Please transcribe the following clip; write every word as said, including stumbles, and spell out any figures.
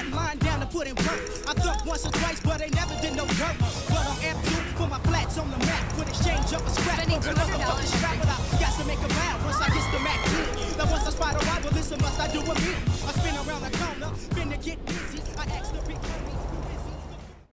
got mine down to put in work. I thought once or twice, but they never did no dirt. But on F two, put my flats on the map, put exchange up a scrap. Spending two hundred dollars strap, but I got to make a round once I get the Mac clean. Now once I spot a rival, listen, must I do a beat? I spin around the corner, been to get busy. I asked to be